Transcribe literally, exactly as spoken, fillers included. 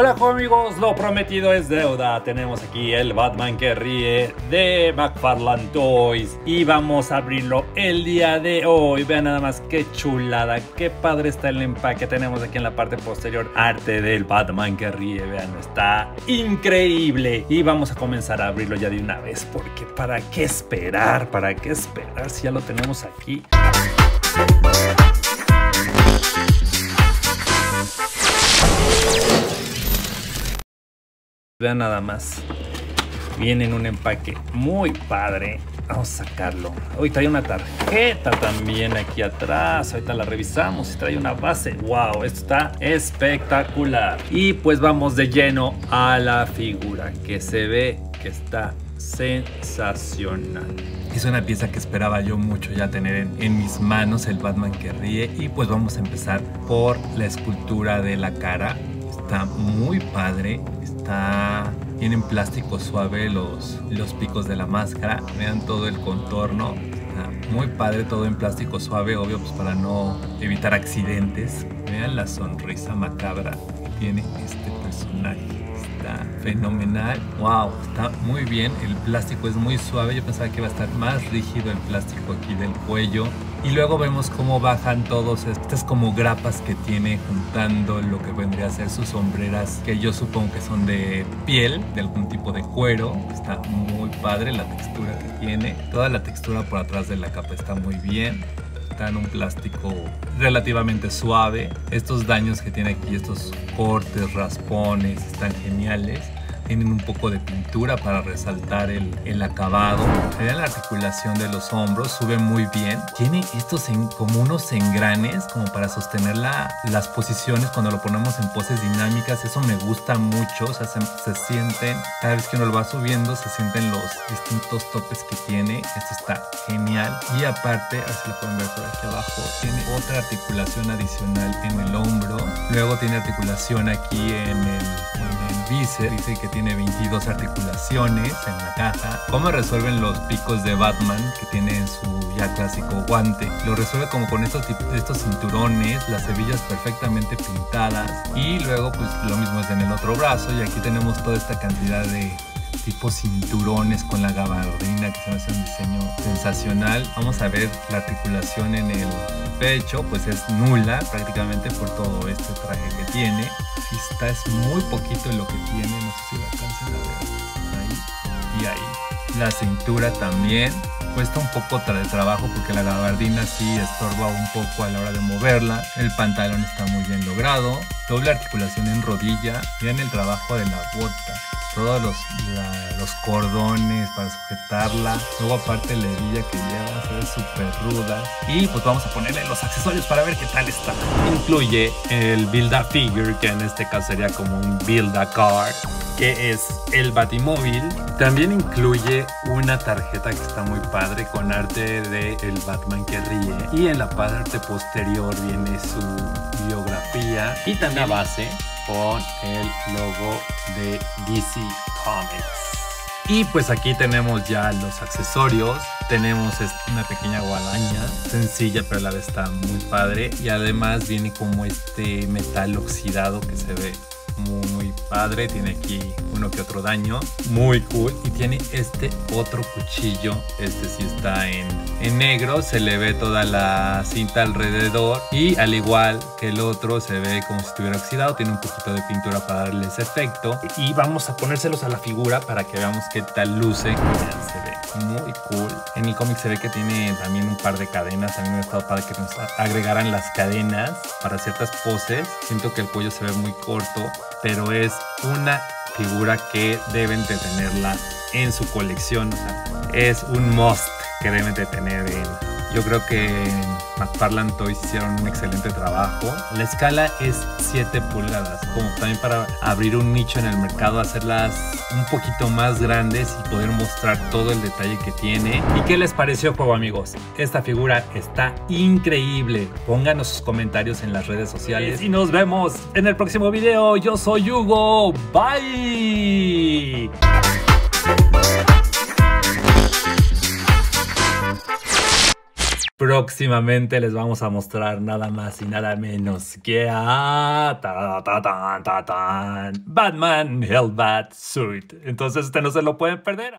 Hola amigos, lo prometido es deuda. Tenemos aquí el Batman que ríe de McFarlane Toys y vamos a abrirlo el día de hoy. Vean nada más qué chulada, qué padre está el empaque. Tenemos aquí en la parte posterior arte del Batman que ríe, vean, está increíble. Y vamos a comenzar a abrirlo ya de una vez porque para qué esperar, para qué esperar si ya lo tenemos aquí. Vean nada más, viene en un empaque muy padre. Vamos a sacarlo. Hoy trae una tarjeta también aquí atrás. Ahorita la revisamos y trae una base. Wow, esto está espectacular. Y pues vamos de lleno a la figura, que se ve que está sensacional. Es una pieza que esperaba yo mucho ya tener en, en mis manos, el Batman que ríe. Y pues vamos a empezar por la escultura de la cara. Está muy padre. Está, tienen plástico suave los, los picos de la máscara. Vean todo el contorno. Está muy padre, todo en plástico suave, obvio, pues para no evitar accidentes. Vean la sonrisa macabra que tiene este personaje. Está fenomenal. Wow, está muy bien. El plástico es muy suave. Yo pensaba que iba a estar más rígido el plástico aquí del cuello. Y luego vemos cómo bajan todos estas como grapas que tiene juntando lo que vendría a ser sus sombreras, que yo supongo que son de piel, de algún tipo de cuero. Está muy padre la textura que tiene. Toda la textura por atrás de la capa está muy bien. Está en un plástico relativamente suave. Estos daños que tiene aquí, estos cortes, raspones, están geniales. Tienen un poco de pintura para resaltar el, el acabado. Vean la articulación de los hombros, sube muy bien. Tiene estos en, como unos engranes como para sostener la, las posiciones cuando lo ponemos en poses dinámicas. Eso me gusta mucho. O sea, se, se sienten, cada vez que uno lo va subiendo, se sienten los distintos topes que tiene. Esto está genial. Y aparte, así lo pueden ver por aquí abajo, tiene otra articulación adicional en el hombro. Luego tiene articulación aquí en el, en el bíceps. Dice que tiene Tiene veintidós articulaciones en la caja. ¿Cómo resuelven los picos de Batman que tiene en su ya clásico guante? Lo resuelve como con estos, estos cinturones, las hebillas perfectamente pintadas. Y luego pues lo mismo es en el otro brazo. Y aquí tenemos toda esta cantidad de tipo cinturones con la gabardina, que se me hace un diseño sensacional. Vamos a ver la articulación en el pecho, pues es nula prácticamente por todo este traje que tiene. Está, es muy poquito lo que tiene, no sé si lo alcancen a ver. Ahí y ahí. La cintura también cuesta un poco de trabajo porque la gabardina sí estorba un poco a la hora de moverla. El pantalón está muy bien logrado. Doble articulación en rodilla. Vean el trabajo de la bota. Todos los, la, los cordones para sujetarla. Luego aparte la hebilla que lleva se ve súper ruda. Y pues vamos a ponerle los accesorios para ver qué tal está. Incluye el Build-A-Figure, que en este caso sería como un Build-A-Car, que es el Batimóvil. También incluye una tarjeta que está muy padre con arte de el Batman que ríe. Y en la parte posterior viene su biografía y también la base con el logo de D C Comics. Y pues aquí tenemos ya los accesorios. Tenemos una pequeña guadaña, sencilla pero a la vez está muy padre. Y además viene como este metal oxidado que se ve muy, muy padre. Tiene aquí uno que otro daño, muy cool. Y tiene este otro cuchillo, este sí está en, en negro. Se le ve toda la cinta alrededor y al igual que el otro se ve como si estuviera oxidado. Tiene un poquito de pintura para darle ese efecto. Y vamos a ponérselos a la figura para que veamos qué tal luce. Se ve muy cool. En el cómic se ve que tiene también un par de cadenas. A mí me ha estado padre que nos agregaran las cadenas para ciertas poses. Siento que el cuello se ve muy corto, pero es una figura que deben de tenerla en su colección. O sea, es un must que deben de tener. En, yo creo que McFarlane Toys hicieron un excelente trabajo. La escala es siete pulgadas, como también para abrir un nicho en el mercado, hacerlas un poquito más grandes y poder mostrar todo el detalle que tiene. ¿Y qué les pareció, juego amigos? Esta figura está increíble. Pónganos sus comentarios en las redes sociales y nos vemos en el próximo video. Yo soy Hugo. Bye. Próximamente les vamos a mostrar nada más y nada menos que a ta, ta, ta, ta, ta, Batman Hellbat Suit. Entonces este no se lo pueden perder.